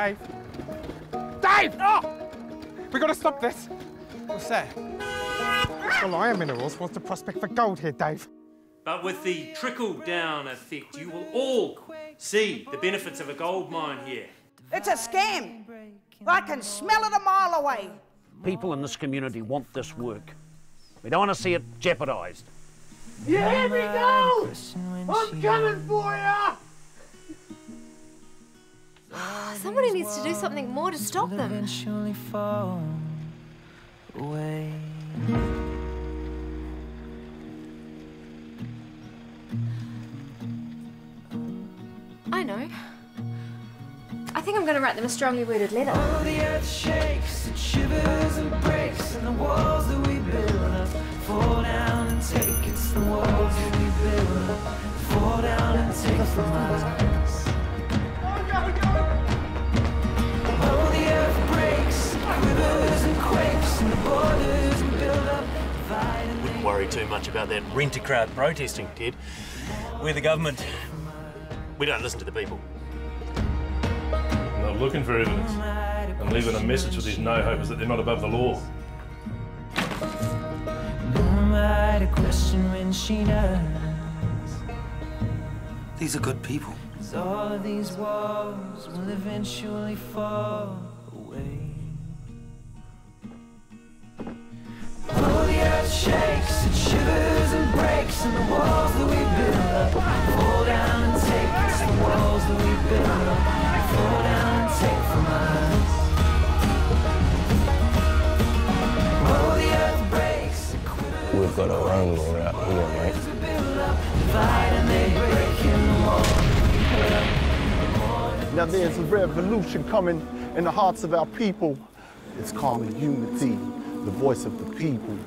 Dave! Dave! Oh! We gotta stop this! What's that? Well, Iron Minerals wants to prospect for gold here, Dave. But with the trickle-down effect, you will all see the benefits of a gold mine here. It's a scam! I can smell it a mile away! People in this community want this work. We don't want to see it jeopardised. You hear me now? I'm coming for ya! Somebody needs to do something more to stop them. Eventually fall away. I know. I think I'm going to write them a strongly worded letter. Oh, the earth shakes and shivers and breaks, and the walls that we build up fall down and take. It's the walls that we build up fall down and take from us. Oh, the earth breaks, rivers and quakes, and the borders we build up divide. Wouldn't worry too much about that rent-a-crowd protesting, Ted. We're the government. We don't listen to the people. I'm looking for evidence. And leaving a message with these no-hopers that they're not above the law. These are good people. All of these walls will eventually fall away. Oh, the earth shakes, it shivers and breaks, and the walls that we build up fall down and take. It's the walls that we build up fall down and take from us. Oh, the earth breaks, it quivers. We've got our own law out here, mate. Divide and they break in the wall. Now there's a revolution coming in the hearts of our people. It's calling unity, the voice of the people.